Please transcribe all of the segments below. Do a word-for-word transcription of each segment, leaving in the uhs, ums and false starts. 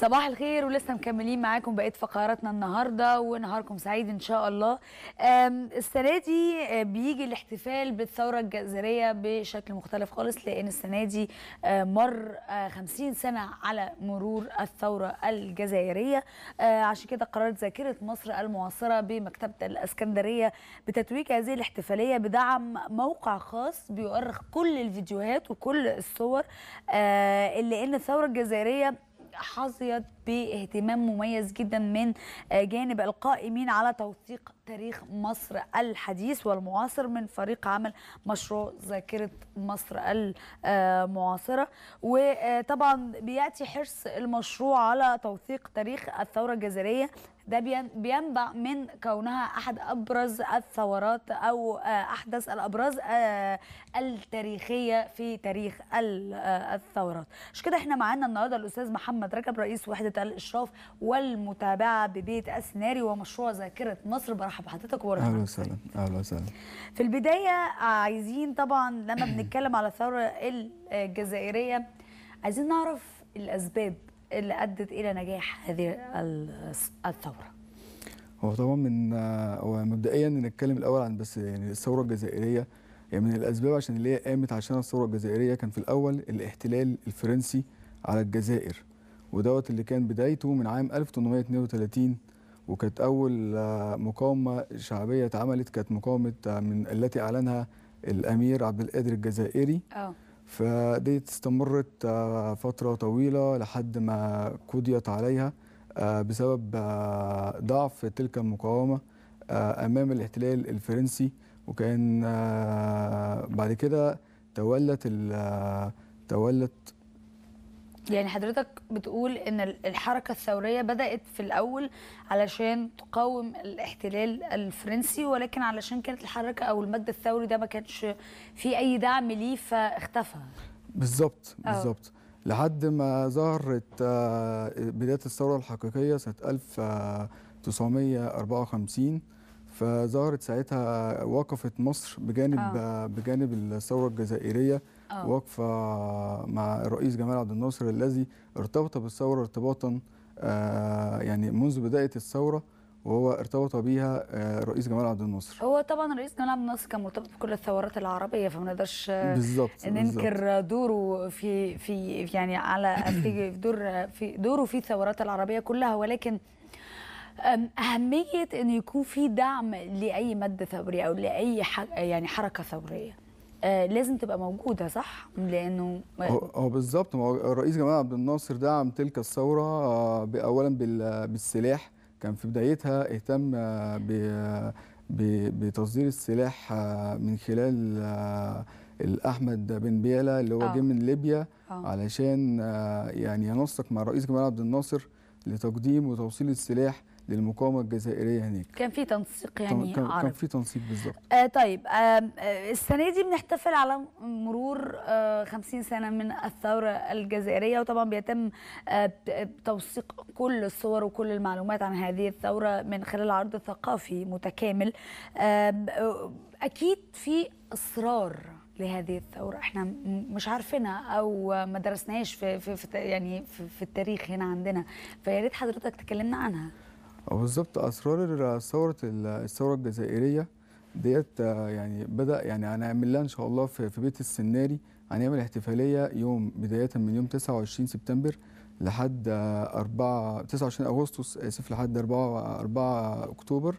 صباح الخير، ولسه مكملين معاكم بقية فقراتنا النهارده ونهاركم سعيد ان شاء الله. السنه دي بيجي الاحتفال بالثوره الجزائريه بشكل مختلف خالص، لان السنه دي مر خمسين سنه على مرور الثوره الجزائريه. عشان كده قررت ذاكره مصر المعاصره بمكتبه الاسكندريه بتتويج هذه الاحتفاليه بدعم موقع خاص بيؤرخ كل الفيديوهات وكل الصور، لان الثوره الجزائريه حظيت باهتمام مميز جدا من جانب القائمين على توثيق تاريخ مصر الحديث والمعاصر من فريق عمل مشروع ذاكرة مصر المعاصرة. وطبعا بيأتي حرص المشروع على توثيق تاريخ الثورة الجزائرية، ده بينبع من كونها أحد أبرز الثورات أو أحدث الأبراز التاريخية في تاريخ الثورات. عشان كده احنا معانا النهارده الأستاذ محمد رجب، رئيس وحدة الإشراف والمتابعة ببيت السناري ومشروع ذاكرة مصر. برحب بحضرتك وبرحب. أهلا وسهلا. أهلا وسهلا. في البداية عايزين طبعا لما بنتكلم على الثورة الجزائرية عايزين نعرف الأسباب اللي أدت إلى نجاح هذه الثورة. هو طبعا من مبدئيا نتكلم الأول عن بس يعني الثورة الجزائرية، يعني من الأسباب عشان اللي هي قامت عشان الثورة الجزائرية كان في الأول الاحتلال الفرنسي على الجزائر، ودوت اللي كان بدايته من عام ألف وثمانمائة واثنين وثلاثين، وكانت أول مقاومة شعبية اتعملت كانت مقاومة من التي أعلنها الأمير عبد القادر الجزائري. أوه. فدي استمرت فترة طويلة لحد ما قضيت عليها بسبب ضعف تلك المقاومة أمام الاحتلال الفرنسي، وكان بعد كده تولت تولت يعني حضرتك بتقول إن الحركة الثورية بدأت في الأول علشان تقاوم الاحتلال الفرنسي، ولكن علشان كانت الحركة أو المجد الثوري ده ما كانش فيه أي دعم ليه فاختفى. بالظبط بالظبط، لحد ما ظهرت بداية الثورة الحقيقية سنة ألف وتسعمائة وأربعة وخمسين، فظهرت ساعتها وقفت مصر بجانب أوه. بجانب الثورة الجزائرية، وقفة مع الرئيس جمال عبد الناصر الذي ارتبط بالثورة ارتباطا آه يعني منذ بداية الثورة، وهو ارتبط بيها آه الرئيس جمال عبد الناصر. هو طبعا الرئيس جمال عبد الناصر كان مرتبط بكل الثورات العربية، فما نقدرش ننكر دوره في في يعني على في دور في دوره في الثورات العربية كلها، ولكن أهمية إن يكون في دعم لأي مادة ثورية أو لأي يعني حركة ثورية آه لازم تبقى موجودة، صح؟ لأنه هو بالظبط الرئيس جمال عبد الناصر دعم تلك الثورة آه أولا بالسلاح. كان في بدايتها اهتم آه بتصدير السلاح آه من خلال آه الأحمد بن بلة اللي هو آه. جه من ليبيا آه. علشان آه يعني ينسق مع الرئيس جمال عبد الناصر لتقديم وتوصيل السلاح للمقاومه الجزائريه هناك. كان في تنسيق يعني كان عربي. كان في تنسيق بالظبط. آه طيب آه السنه دي بنحتفل على مرور آه خمسين سنه من الثوره الجزائريه، وطبعا بيتم آه توثيق كل الصور وكل المعلومات عن هذه الثوره من خلال عرض ثقافي متكامل. آه اكيد في اصرار لهذه الثوره احنا مش عارفينها او ما درسناهاش في, في, في يعني في, في التاريخ هنا عندنا، فيا ريت حضرتك تكلمنا عنها. بالظبط، اسرار ثوره الثوره الجزائريه ديت يعني بدا يعني هنعمل لها ان شاء الله في, في بيت السناري. هنعمل احتفاليه يوم بدايه من يوم تسعة وعشرين سبتمبر لحد أربعة تسعة وعشرين اغسطس اسف لحد أربعة أكتوبر.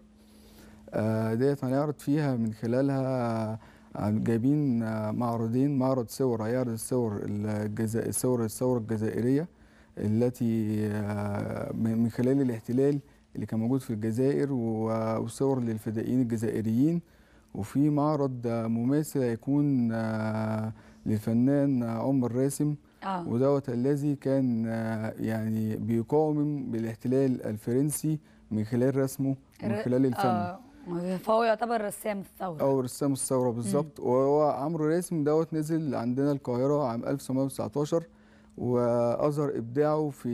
ديت هنعرض فيها من خلالها جايبين معرضين، معرض صور هيعرض الصور الثوره الثوره الجزائريه التي من خلال الاحتلال اللي كان موجود في الجزائر وصور للفدائيين الجزائريين، وفي معرض مماثل هيكون للفنان عمر راسم آه. ودوت الذي كان يعني بيقاوم بالاحتلال الفرنسي من خلال رسمه ومن خلال الفن. آه. فهو يعتبر رسام الثوره او رسام الثوره بالظبط. وهو عمرو راسم دوت نزل عندنا القاهره عام ألف وتسعمائة وتسعة عشر، وأظهر إبداعه في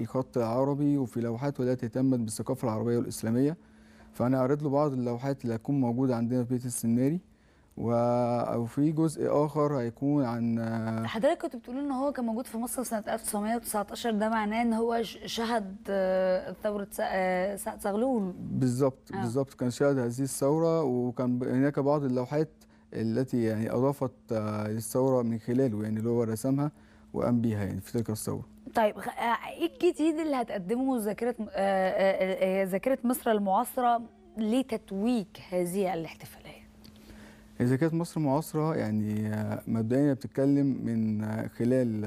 الخط العربي وفي لوحات والتي اهتمت بالثقافة العربية والإسلامية. فأنا أعرض له بعض اللوحات اللي هتكون موجودة عندنا في بيت السناري، وفي جزء اخر هيكون عن حضرتك كنت بتقول ان هو كان موجود في مصر سنه ألف وتسعمائة وتسعة عشر، ده معناه ان هو شهد ثوره سعد زغلول. بالظبط آه. بالظبط، كان شهد هذه الثوره، وكان هناك بعض اللوحات التي يعني اضافت للثوره من خلاله، يعني اللي هو رسمها وقام بيها يعني في تلك الثوره. طيب ايه الجديد اللي هتقدمه ذاكره ذاكره مصر المعاصره لتتويج هذه الاحتفالات؟ ذاكرة مصر المعاصرة يعني مبدئيا بتتكلم من خلال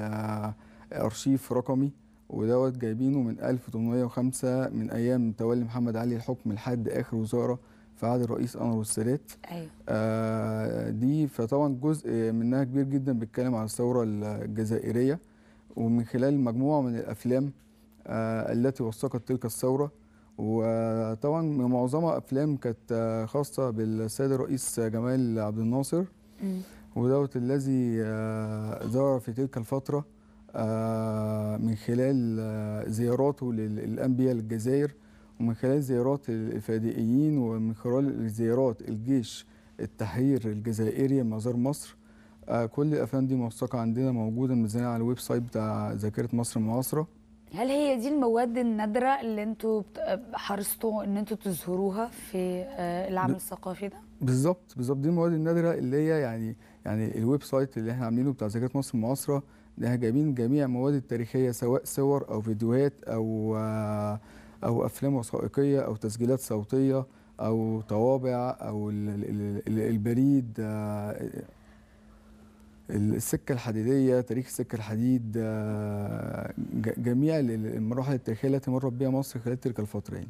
أرشيف رقمي، ودوت جايبينه من ألف وثمانمائة وخمسة من أيام تولي محمد علي الحكم لحد آخر وزارة في عهد الرئيس أنور السادات. أيوه. آه دي فطبعا جزء منها كبير جدا بيتكلم عن الثورة الجزائرية، ومن خلال مجموعة من الأفلام آه التي وثقت تلك الثورة، وطبعا معظمها افلام كانت خاصه بالسيد الرئيس جمال عبد الناصر، ودوت الذي ظهر في تلك الفتره من خلال زياراته للانبياء للجزائر، ومن خلال زيارات الفادئيين، ومن خلال زيارات الجيش التحرير الجزائري مزار مصر. كل الافلام دي موثقه عندنا، موجوده متزنه على الويب سايت بتاع ذاكره مصر المعاصره. هل هي دي المواد النادرة اللي انتوا حرصتوا ان انتوا تظهروها في العمل الثقافي ده؟ بالظبط بالظبط، دي المواد النادرة اللي هي يعني يعني الويب سايت اللي احنا عاملينه بتاع ذاكرة مصر المعاصرة ده جايبين جميع المواد التاريخية، سواء صور او فيديوهات او او افلام وثائقية او تسجيلات صوتية او طوابع او البريد، السكة الحديدية، تاريخ السكة الحديد، جميع المراحل التاريخية التي مرت بها مصر خلال تلك الفترة يعني.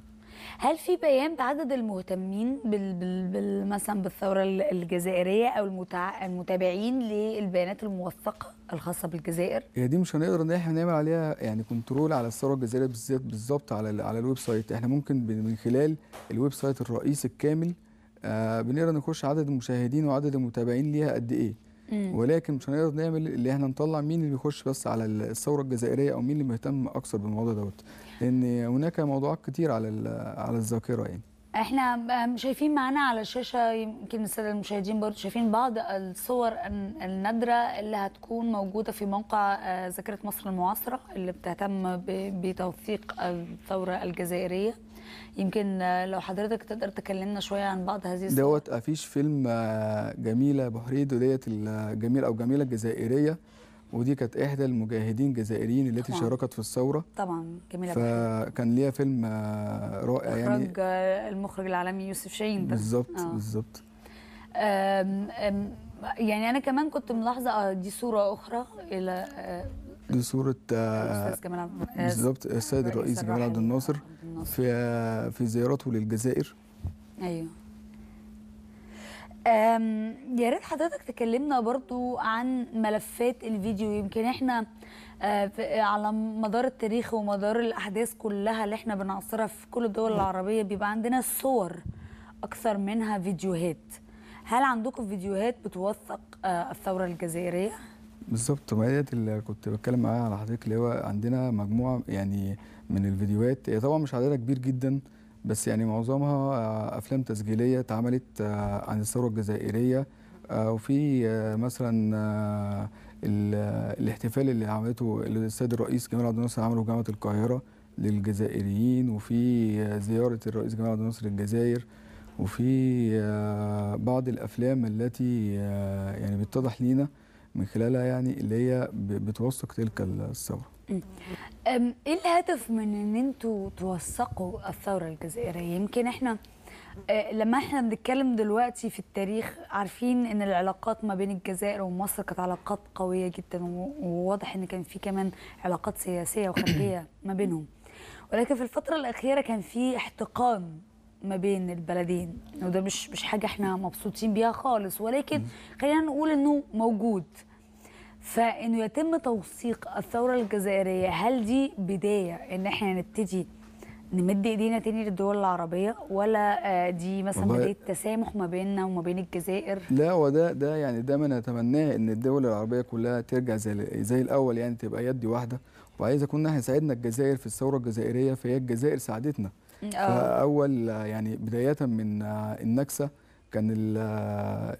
هل في بيان بعدد المهتمين بال بال مثلا بالثورة الجزائرية أو المتع... المتابعين للبيانات الموثقة الخاصة بالجزائر؟ هي دي مش هنقدر إن احنا نعمل عليها يعني كنترول على الثورة الجزائرية بالذات بالظبط على ال... على الويب سايت، احنا ممكن من خلال الويب سايت الرئيسي الكامل آه بنقدر نخش عدد المشاهدين وعدد المتابعين ليها قد إيه؟ ولكن مش هنقدر نعمل اللي احنا نطلع مين اللي بيخش بس على الثوره الجزائريه او مين اللي مهتم اكثر بالموضوع دوت، لان هناك موضوعات كتير على على الذاكره يعني. احنا شايفين معانا على الشاشه، يمكن الساده المشاهدين برضو شايفين بعض الصور النادره اللي هتكون موجوده في موقع ذاكره مصر المعاصره اللي بتهتم بتوثيق الثوره الجزائريه. يمكن لو حضرتك تقدر تكلمنا شويه عن بعض هذه الصور. دوت أفيش فيلم جميله بوحيرد وديت الجميل او جميله الجزائريه، ودي كانت احدى المجاهدين الجزائريين التي طبعاً شاركت في الثوره. طبعا جميله بوحيرد، فكان ليها فيلم رائع يعني، اخراج المخرج العالمي يوسف شاهين. بالظبط آه. بالظبط. يعني انا كمان كنت ملاحظه اه دي صوره اخرى الى دي صورة الأستاذ جمال عبد الناصر. بالظبط، السيد الرئيس جمال عبد الناصر في في زيارته للجزائر. ايوه. يا ريت حضرتك تكلمنا برضو عن ملفات الفيديو، يمكن احنا على مدار التاريخ ومدار الأحداث كلها اللي احنا بنعاصرها في كل الدول العربية بيبقى عندنا صور أكثر منها فيديوهات. هل عندكم فيديوهات بتوثق الثورة الجزائرية؟ بالظبط، ما هي اللي كنت بتكلم معاها على حضرتك، اللي هو عندنا مجموعه يعني من الفيديوهات، هي طبعا مش عددها كبير جدا بس يعني معظمها افلام تسجيليه اتعملت عن الثوره الجزائريه، وفي مثلا الاحتفال اللي عملته السيد الرئيس جمال عبد الناصر عمله في جامعه القاهره للجزائريين، وفي زياره الرئيس جمال عبد الناصر للجزائر، وفي بعض الافلام التي يعني بيتضح لينا من خلالها يعني اللي هي بتوثق تلك الثوره. ايه الهدف من ان انتوا توثقوا الثوره الجزائريه؟ يمكن احنا لما احنا بنتكلم دلوقتي في التاريخ عارفين ان العلاقات ما بين الجزائر ومصر كانت علاقات قويه جدا، وواضح ان كان في كمان علاقات سياسيه وخارجيه ما بينهم، ولكن في الفتره الاخيره كان في احتقان ما بين البلدين، وده مش مش حاجه احنا مبسوطين بيها خالص، ولكن خلينا نقول انه موجود. فانه يتم توثيق الثوره الجزائريه، هل دي بدايه ان احنا نبتدي نمد ايدينا تاني للدول العربيه، ولا دي مثلا بدايه تسامح ما بيننا وما بين الجزائر؟ لا، وده ده يعني ده ما نتمناه، ان الدول العربيه كلها ترجع زي زي الاول يعني، تبقى يد واحده. وعايزه كنا احنا ساعدنا الجزائر في الثوره الجزائريه، فهي الجزائر ساعدتنا. فأول يعني بداية من النكسة كان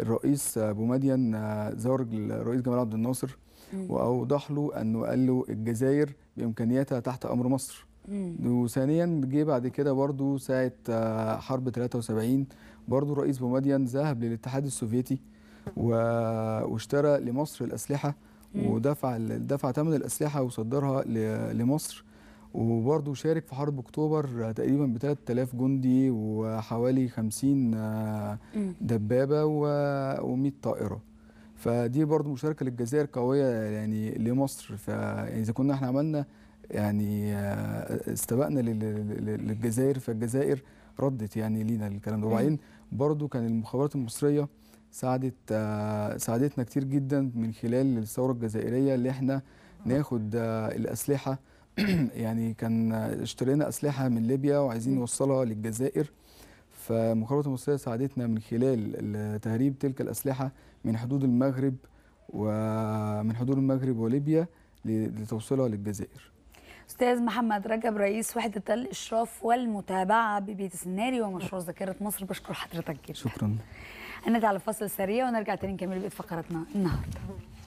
الرئيس ابو مدين زار الرئيس جمال عبد الناصر واوضح له انه قال له الجزائر بامكانياتها تحت امر مصر. وثانيا جه بعد كده برضه ساعه حرب ثلاثة وسبعين برضه الرئيس ابو مدين ذهب للاتحاد السوفيتي واشترى لمصر الاسلحه ودفع دفع ثمن الاسلحه وصدرها لمصر. وبرضه شارك في حرب اكتوبر تقريبا ب ثلاثة آلاف جندي وحوالي خمسين دبابه ومئة طائره. فدي برضه مشاركه للجزائر قويه يعني لمصر. فاذا يعني كنا احنا عملنا يعني استبقنا للجزائر فالجزائر ردت يعني لينا الكلام ده. وبعدين برضه كان المخابرات المصريه ساعدت ساعدتنا كتير جدا من خلال الثوره الجزائريه اللي احنا ناخد الاسلحه. يعني كان اشترينا اسلحه من ليبيا وعايزين نوصلها للجزائر، فالمخابرات المصريه ساعدتنا من خلال تهريب تلك الاسلحه من حدود المغرب ومن حدود المغرب وليبيا لتوصيلها للجزائر. استاذ محمد رجب رئيس وحده الاشراف والمتابعه ببيت السناري ومشروع ذاكره مصر، بشكر حضرتك جدا. شكرا. هنرجع لفاصل سريع ونرجع تاني نكمل بقيه فقراتنا النهارده.